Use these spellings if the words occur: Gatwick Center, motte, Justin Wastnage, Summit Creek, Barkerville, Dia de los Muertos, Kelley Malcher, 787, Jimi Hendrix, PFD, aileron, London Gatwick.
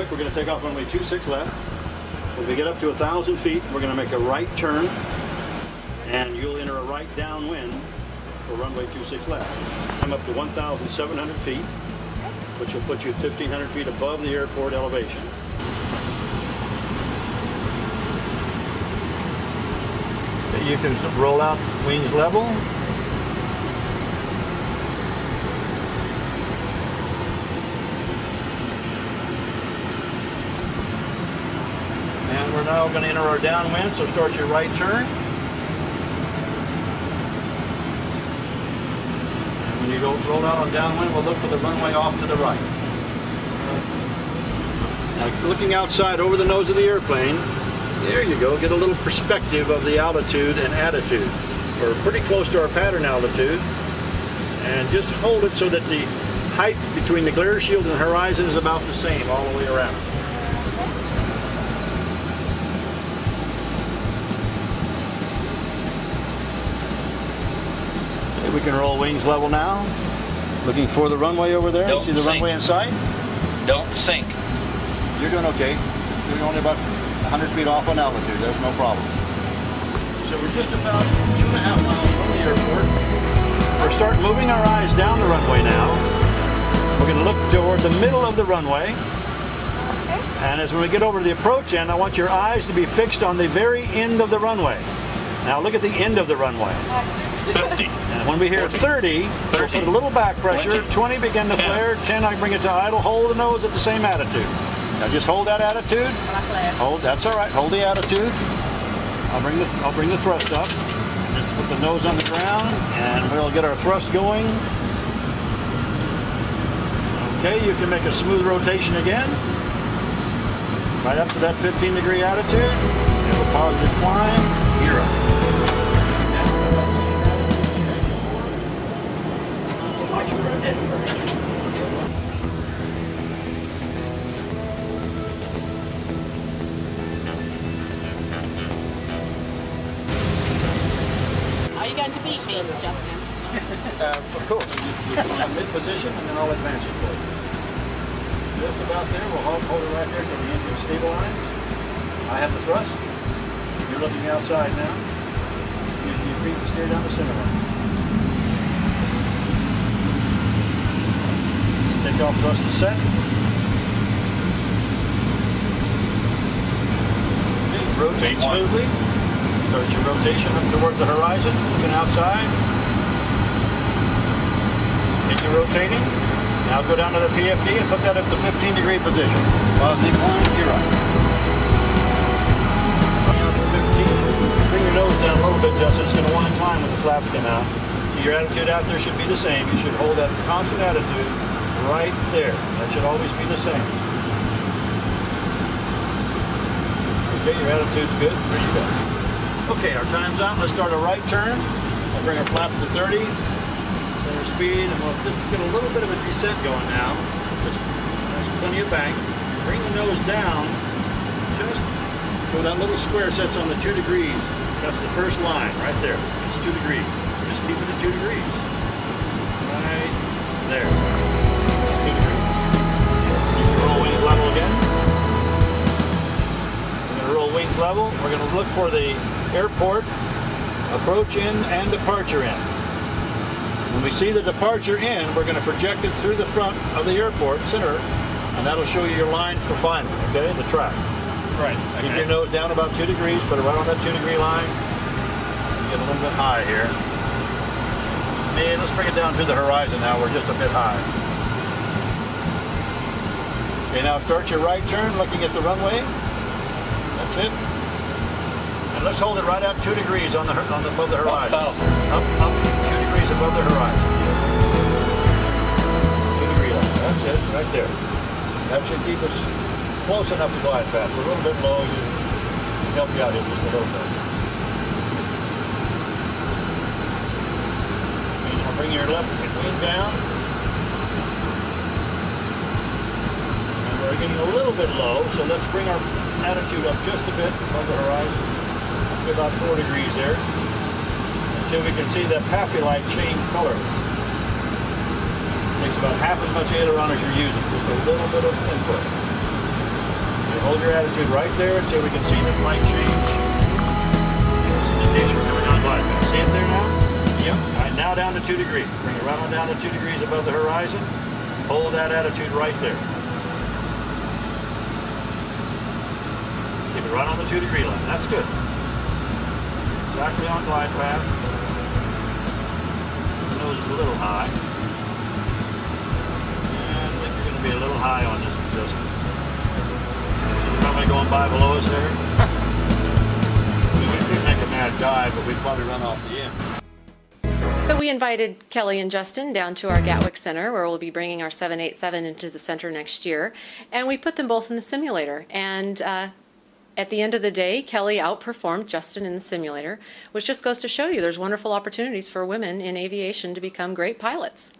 Gatwick. We're going to take off runway 26 left. When we get up to 1,000 feet, we're going to make a right turn, and you'll enter a right downwind for runway 26 left. I'm up to 1,700 feet, which will put you 1,500 feet above the airport elevation. You can roll out wings level. And we're now going to enter our downwind, so start your right turn. And when you roll out on downwind, we'll look for the runway off to the right. Now looking outside over the nose of the airplane, there you go, get a little perspective of the altitude and attitude. We're pretty close to our pattern altitude, and just hold it so that the height between the glare shield and the horizon is about the same all the way around. Okay, we can roll wings level now. Looking for the runway over there. Don't see the runway in sight? Don't sink. You're doing okay. You're only about 100 feet off on altitude, there's no problem. So we're just about 2.5 miles from the airport. We're starting moving our eyes down the runway now. We're going to look toward the middle of the runway. Okay. And as when we get over to the approach end, I want your eyes to be fixed on the very end of the runway. Now look at the end of the runway. And when we hear 30, we'll put a little back pressure. 20 begin to flare. 10, I bring it to idle. Hold the nose at the same attitude. Now just hold that attitude. Hold, that's all right. Hold the attitude. I'll bring the thrust up. Just put the nose on the ground, and we'll get our thrust going. Okay, you can make a smooth rotation again. Right up to that 15-degree attitude. You have a positive climb. You're up. Are you going to beat me, Justin? Of course. I'm mid-position, and then I'll advance it for you. Just about there, we'll hold it right there until the engine stabilizes. I have the thrust. You're looking outside now. Using your feet to steer down the center line. Take off thrust to set. Rotate smoothly. Start your rotation up towards the horizon, looking outside. Keep you rotating. Now go down to the PFD and put that up to 15-degree position. Positive climb, you're up. Down to 15. Bring your nose down a little bit, Justin. It's going to wind climb when the flaps come out. So your attitude out there should be the same. You should hold that constant attitude right there. That should always be the same. Okay, your attitude's good. There you go. Okay, our time's out. Let's start a right turn. I'll bring our flaps to 30. Center speed, and we'll just get a little bit of a descent going now. Just plenty of bank. Bring the nose down, just where that little square sets on the 2 degrees. That's the first line right there. It's 2 degrees. Just keep it at 2 degrees. Right there. That's 2 degrees. You can roll wings level again. We're going to roll wings level. We're going to look for the airport approach in and departure in. When we see the departure in, we're going to project it through the front of the airport center, and that'll show you your line for final. Okay, the track. Right. Okay. Keep your nose down about 2 degrees, put it right on that 2-degree line. Get a little bit high here. And let's bring it down to the horizon now. We're just a bit high. Okay, now start your right turn, looking at the runway. That's it. Let's hold it right out 2 degrees on the above the horizon. Up, 2 degrees above the horizon. 2 degree line. That's it, right there. That should keep us close enough to glide past. We're a little bit low. You help you out here just a little bit. I'll bring your left wing down. And we're getting a little bit low, so let's bring our attitude up just a bit above the horizon. About 4 degrees there, until we can see that pappy light change color. It takes about half as much aileron as you're using, just a little bit of input. Hold your attitude right there until we can see the flight change. Indication we're coming on by. See it there now? Yep. All right, now down to 2 degrees. Bring it right on down to 2 degrees above the horizon. Hold that attitude right there. Keep it right on the 2 degree line. That's good. Exactly on glide path. The nose is a little high. And I think you're going to be a little high on this one, Justin. Probably going by below us there. We would make a mad dive, but we'd probably run off the end. So we invited Kelly and Justin down to our Gatwick Center, where we'll be bringing our 787 into the center next year. And we put them both in the simulator. And at the end of the day, Kelly outperformed Justin in the simulator, which just goes to show you there's wonderful opportunities for women in aviation to become great pilots.